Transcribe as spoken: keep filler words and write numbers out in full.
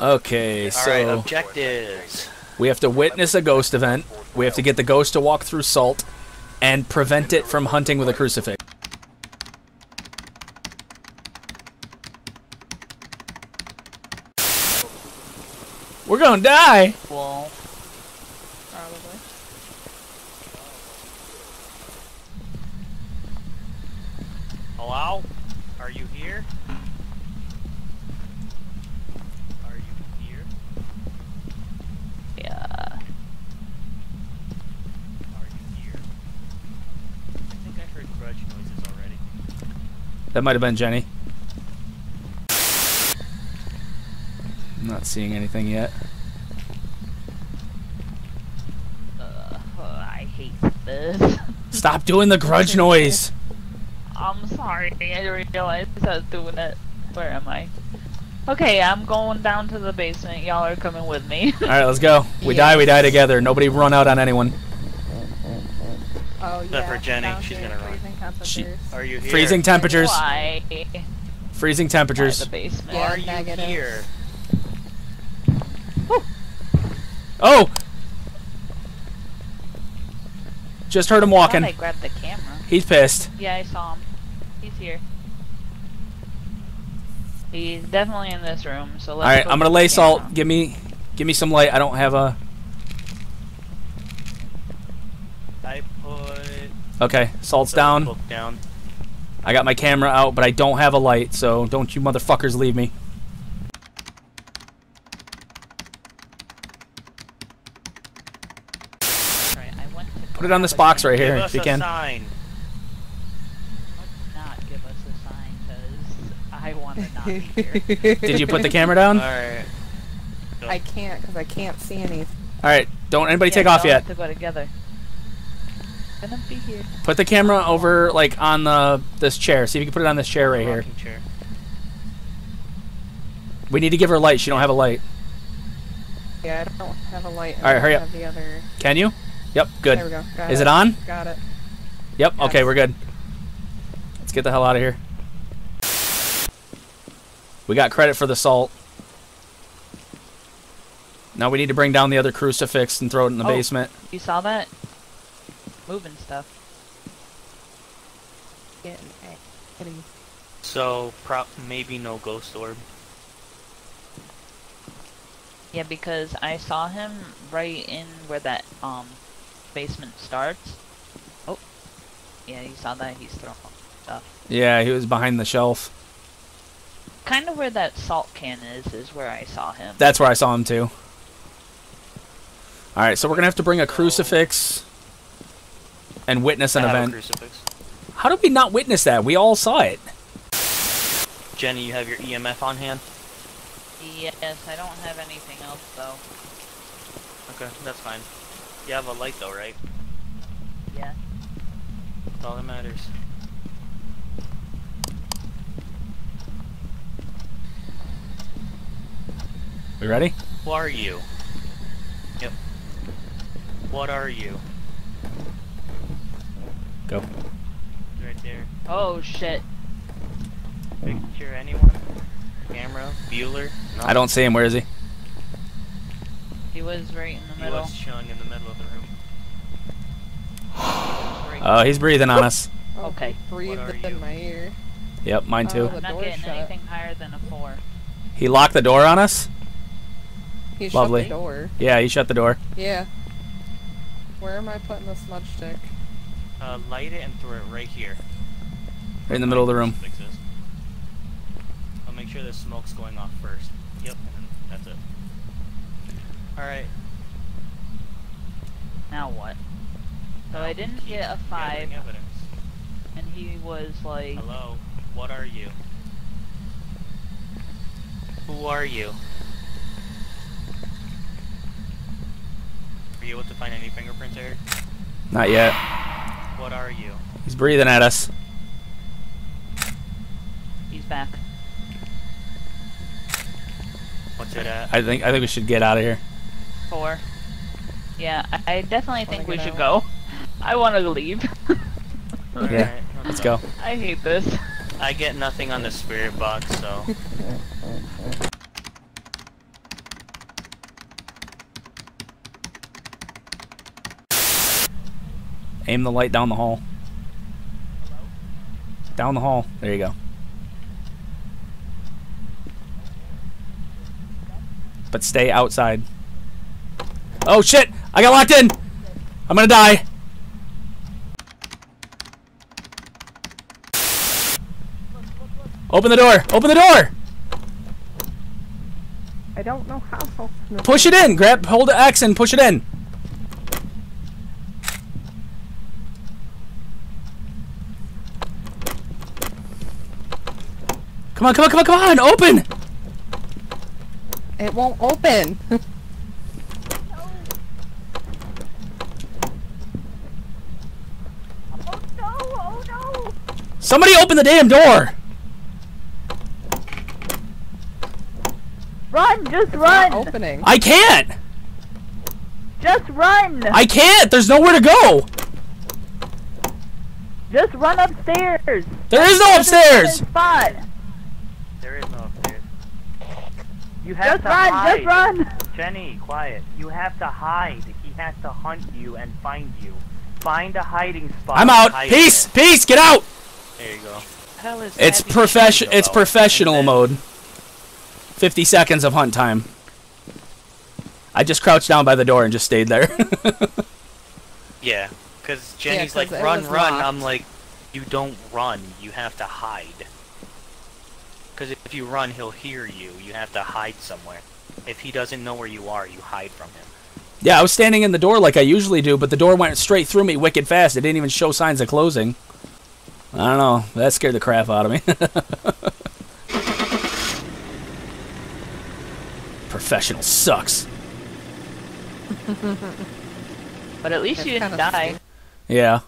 Okay, so all right, objectives. We have to witness a ghost event. We have to get the ghost to walk through salt and prevent it from hunting with a crucifix. We're gonna die. Well, probably. Hello? Are you here? Are you here? Yeah. Are you here? I think I heard grudge noises already. That might have been Jenny. I'm not seeing anything yet. Uh, I hate this. Stop doing the grudge noise! I'm sorry, I didn't realize I was doing it. Where am I? Okay, I'm going down to the basement. Y'all are coming with me. Alright, let's go. We yes. die, we die together. Nobody run out on anyone. Oh, yeah. Except for Jenny, down she's gonna run. She, are you here? Freezing temperatures. Why? Freezing temperatures. Why the basement? Are you negative. Here? Oh! Just heard him walking. I grabbed the camera. He's pissed. Yeah, I saw him. He's here. He's definitely in this room. So let's. All right, I'm gonna lay salt. Give me, give me some light. I don't have a. I put. Okay, salt's down. Down. I got my camera out, but I don't have a light. So don't you motherfuckers leave me. Put it on this box right here if you can. Sign. Not give us a sign because I want to not be here. Did you put the camera down? All right. Don't. I can't because I can't see anything. All right. Don't anybody yeah, take off yet. To go together. I'm gonna be here. Put the camera over like on the this chair. See if you can put it on this chair right here. Chair. We need to give her a light. She don't have a light. Yeah, I don't have a light. All right, hurry up. The other... Can you? Yep, good. There we go. Got Is it. it on? Got it. Yep, got okay, it. We're good. Let's get the hell out of here. We got credit for the salt. Now we need to bring down the other crucifix and throw it in the oh, basement. You saw that? Moving stuff. So, prop maybe no ghost orb. Yeah, because I saw him right in where that, um... basement starts. Oh, yeah, you saw that. He's throwing stuff. Yeah, he was behind the shelf. Kind of where that salt can is, is where I saw him. That's where I saw him too. All right, so we're gonna have to bring a crucifix and witness an I have event. A crucifix. How did we not witness that? We all saw it. Jenny, you have your E M F on hand? Yes, I don't have anything else though. Okay, that's fine. You have a light though, right? Yeah. That's all that matters. We ready? Who are you? Yep. What are you? Go. Right there. Oh shit. Picture anyone? Camera? Bueller? No. I don't see him, where is he? He was right in the he middle. He was chilling in the middle of the room. Oh, he uh, he's breathing on us. Okay. Breathed in my ear. Yep, mine too. Oh, I'm not getting shut. anything higher than a four. He locked the door on us? He Lovely. shut the door. Yeah, he shut the door. Yeah. Where am I putting the smudge stick? Uh, light it and throw it right here. Right in the middle of the room. I'll make sure the smoke's going off first. Yep, and that's it. Alright. Now what? So I didn't get a five. And he was like... Hello, what are you? Who are you? Were you able to find any fingerprints, Eric? Not yet. What are you? He's breathing at us. He's back. What's it at? I think, I think we should get out of here. Four. Yeah, I definitely think we should go. I want to leave. Okay, let's go. I hate this. I get nothing on the spirit box, so... Aim the light down the hall. Hello? Down the hall. There you go. But stay outside. Oh shit! I got locked in! I'm gonna die! Open the door! Open the door! I don't know how to open the door. Push it in! Grab, hold the X and push it in! Come on, come on, come on, come on! Open! It won't open! No. Oh no! Oh no! Somebody open the damn door! Run! Just run! Not opening. I can't! Just run! I can't! There's nowhere to go! Just run upstairs! There That's is no upstairs! Spot. There is no upstairs. You have just to run, hide. Just run! Jenny, quiet. You have to hide. He has to hunt you and find you. Find a hiding spot. I'm out! Peace! It. Peace! Get out! There you go. Hell is it's profession. It's professional mode. fifty seconds of hunt time. I just crouched down by the door and just stayed there. Yeah, because Jenny's yeah, cause like, run, run. Locked. I'm like, you don't run. You have to hide. Because if you run, he'll hear you. You have to hide somewhere. If he doesn't know where you are, you hide from him. Yeah, I was standing in the door like I usually do, but the door went straight through me wicked fast. It didn't even show signs of closing. I don't know. That scared the crap out of me. Professional sucks. But at least you didn't die. Yeah.